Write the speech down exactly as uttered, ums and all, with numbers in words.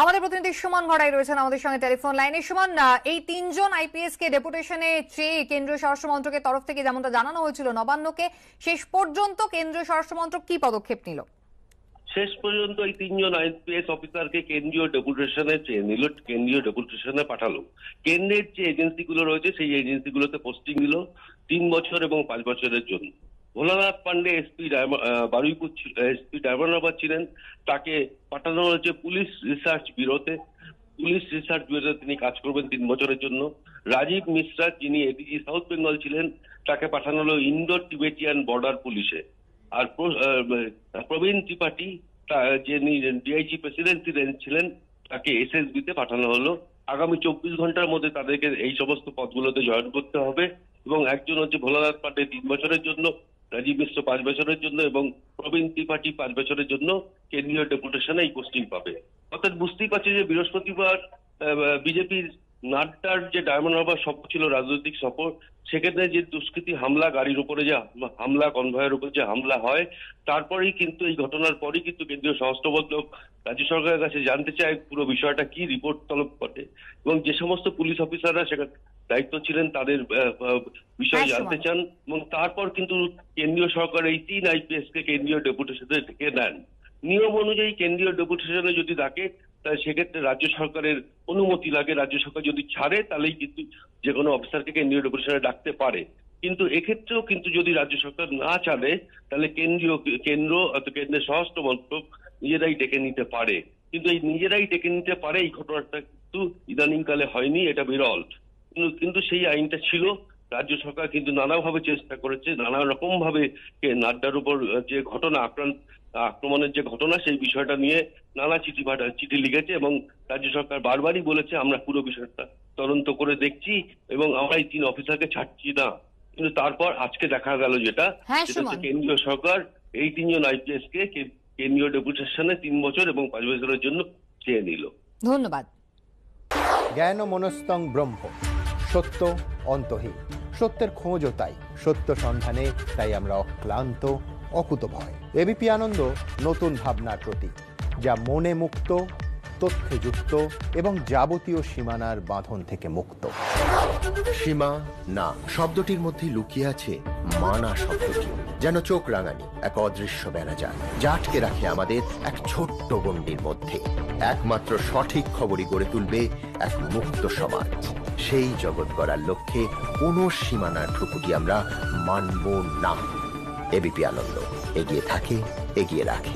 আমাদের প্রতিনিধি সুমন ঘড়াই রয়েছেন আমাদের সঙ্গে টেলিফোন লাইনে। সুমন, এই তিনজন আইপিএস কে ডেপুটেশনে চেয়ে কেন্দ্রীয় স্বরাষ্ট্র মন্ত্রকের তরফ থেকে যেমনটা জানানো হয়েছিল নবান্নকে, শেষ পর্যন্ত কেন্দ্রীয় স্বরাষ্ট্র মন্ত্রক কি পদক্ষেপ নিল? শেষ পর্যন্ত এই তিনজন আইপিএস অফিসারকে কেন্দ্রীয় ডেপুটেশনে চেয়ে নিল, কেন্দ্রীয় ডেপুটেশনে পাঠালো। কেন্দ্রের যে এজেন্সিগুলো রয়েছে সেই এজেন্সিগুলোতে পোস্টিং দিল তিন বছর এবং পাঁচ বছরের জন্য। ভোলানাথ পান্ডে এসপি বারুইপুর এসপি ডায়মন্ডাবাদ ছিলেন, তাকে পাঠানো হয়েছে পুলিশ রিসার্চ ব্যুরোতে। পুলিশ রিসার্চ ব্যুরোতে তিনি কাজ করবেন তিন বছরের জন্য। রাজীব মিশ্রা, যিনি এডিজি সাউথ বেঙ্গল ছিলেন, তাকে পাঠানো হলো ইন্দো টিবেটিয়ান বর্ডার পুলিশে। আর প্রবীণ ত্রিপাঠী, যিনি ডিআইজি প্রেসিডেন্সি রেঞ্জ ছিলেন, তাকে এসএসবি তে পাঠানো হলো। আগামী চব্বিশ ঘন্টার মধ্যে তাদেরকে এই সমস্ত পদগুলোতে জয়েন করতে হবে। এবং একজন হচ্ছে ভোলানাথ পান্ডে তিন বছরের জন্য, রাজীব মিশ্র পাঁচ বছরের জন্য এবং প্রবীণ ত্রিপাঠী পাঁচ বছরের জন্য কেন্দ্রীয় ডেপুটেশনে এই পোস্টিং পাবে। অর্থাৎ বুঝতেই পারছি যে বৃহস্পতিবার বিজেপির নাড্ডার যে ডায়মন্ড হারবার সফর ছিল, রাজনৈতিক সফর, সেক্ষেত্রে যে দুষ্কৃতি হামলা, গাড়ির উপরে যে হামলা, কনভয়ের উপরে যে হামলা হয়, তারপরেই কিন্তু এই ঘটনার পরই কিন্তু কেন্দ্রীয় স্বরাষ্ট্র মন্ত্রক রাজ্য সরকারের কাছে জানতে চায় পুরো বিষয়টা কি, রিপোর্ট তলব করে এবং যে সমস্ত পুলিশ অফিসাররা সেখানে দায়িত্ব ছিলেন তাদের বিষয় জানতে চান এবং তারপর কিন্তু কেন্দ্রীয় সরকার এই তিন আইপিএস কে কেন্দ্রীয় ডেপুটেশনে ডেকে নেন। নিয়ম অনুযায়ী কেন্দ্রীয় ডেপুটেশনে যদি ডাকে তাহলে সেক্ষেত্রে রাজ্য সরকারের অনুমতি লাগে, রাজ্য সরকার যদি ছাড়ে তাহলেই কিন্তু যে কোনো অফিসারকে কেন্দ্রীয় ডেপুটেশনে ডাকতে পারে। কিন্তু এক্ষেত্রেও কিন্তু যদি রাজ্য সরকার না ছাড়ে তাহলে কেন্দ্রীয় কেন্দ্র কেন্দ্রের স্বরাষ্ট্র মন্ত্রক নিজেরাই ডেকে নিতে পারে। কিন্তু এই নিজেরাই ডেকে নিতে পারে এই ঘটনাটা কিন্তু ইদানিংকালে হয়নি, এটা বিরল। কিন্তু সেই আইনটা ছিল, রাজ্য সরকার কিন্তু নানাভাবে চেষ্টা করেছে, নানা রকম ভাবে নাড্ডার উপর যে ঘটনা আক্রান্ত আক্রমণের যে ঘটনা সেই বিষয়টা নিয়ে নানা চিঠি পাঠা চিঠি লিখেছে এবং রাজ্য সরকার বারবারই বলেছে আমরা পুরো বিষয়টা তদন্ত করে দেখছি এবং আমরা এই তিন অফিসারকে ছাড়ছি না। কিন্তু তারপর আজকে দেখা গেল যেটা, কেন্দ্রীয় সরকার এই তিনজন আইপিএস কে কেন্দ্রীয় ডেপুটেশনে তিন বছর এবং পাঁচ বছরের জন্য চেয়ে নিল। ধন্যবাদ। জ্ঞান মনস্তং ব্রহ্ম, সত্য অন্তহীন, সত্যের খোঁজও তাই, সত্য সন্ধানে তাই আমরা অক্লান্ত অকুতভয়। এবিপি আনন্দ নতুন ভাবনার প্রতীক, যা মনে মুক্ত, তথ্যে যুক্ত এবং যাবতীয় সীমানার বাঁধন থেকে মুক্ত। সীমা না শব্দটির মধ্যে লুকিয়ে আছে মানা শব্দটি, যেন চোখ রাঙানি এক অদৃশ্য ব্যানাজাল যা আটকে রাখে আমাদের এক ছোট্ট গণ্ডির মধ্যে। একমাত্র সঠিক খবরই গড়ে তুলবে এক মুক্ত সমাজ। সেই জগৎ গড়ার লক্ষ্যে কোনো সীমানার ঠুকুটি আমরা মানব না। এবিপি আনন্দ, এগিয়ে থাকে, এগিয়ে রাখে।